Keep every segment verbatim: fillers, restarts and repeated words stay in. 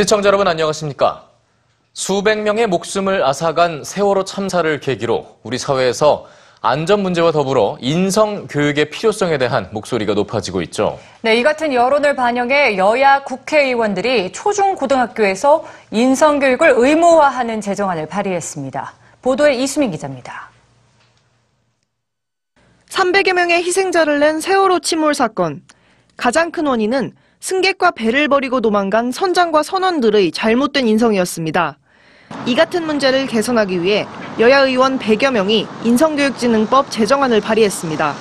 시청자 여러분 안녕하십니까? 수백 명의 목숨을 앗아간 세월호 참사를 계기로 우리 사회에서 안전 문제와 더불어 인성 교육의 필요성에 대한 목소리가 높아지고 있죠. 네, 이 같은 여론을 반영해 여야 국회의원들이 초중고등학교에서 인성 교육을 의무화하는 제정안을 발의했습니다. 보도에 이수민 기자입니다. 삼백여 명의 희생자를 낸 세월호 침몰 사건. 가장 큰 원인은 승객과 배를 버리고 도망간 선장과 선원들의 잘못된 인성이었습니다. 이 같은 문제를 개선하기 위해 여야 의원 백여 명이 인성교육진흥법 제정안을 발의했습니다.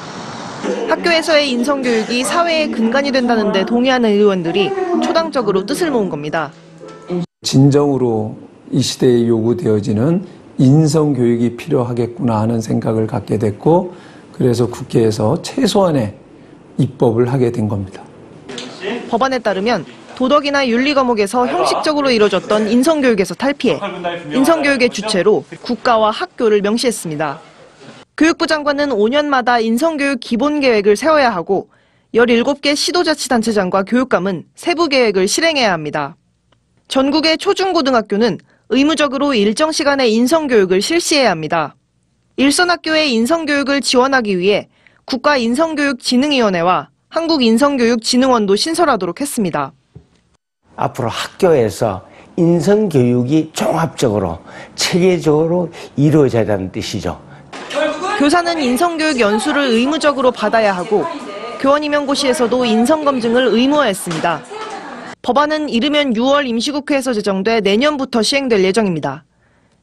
학교에서의 인성교육이 사회의 근간이 된다는 데 동의하는 의원들이 초당적으로 뜻을 모은 겁니다. 진정으로 이 시대에 요구되어지는 인성교육이 필요하겠구나 하는 생각을 갖게 됐고, 그래서 국회에서 최소한의 입법을 하게 된 겁니다. 법안에 따르면 도덕이나 윤리 과목에서 형식적으로 이뤄졌던 인성교육에서 탈피해 인성교육의 주체로 국가와 학교를 명시했습니다. 교육부 장관은 오 년마다 인성교육 기본계획을 세워야 하고 열일곱 개 시도자치단체장과 교육감은 세부계획을 실행해야 합니다. 전국의 초중고등학교는 의무적으로 일정 시간의 인성교육을 실시해야 합니다. 일선학교의 인성교육을 지원하기 위해 국가인성교육진흥위원회와 한국인성교육진흥원도 신설하도록 했습니다. 앞으로 학교에서 인성교육이 종합적으로, 체계적으로 이루어져야 한다는 뜻이죠. 교사는 인성교육 연수를 의무적으로 받아야 하고 교원 임용고시에서도 인성검증을 의무화했습니다. 법안은 이르면 유월 임시국회에서 제정돼 내년부터 시행될 예정입니다.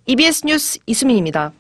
이비에스 뉴스 이수민입니다.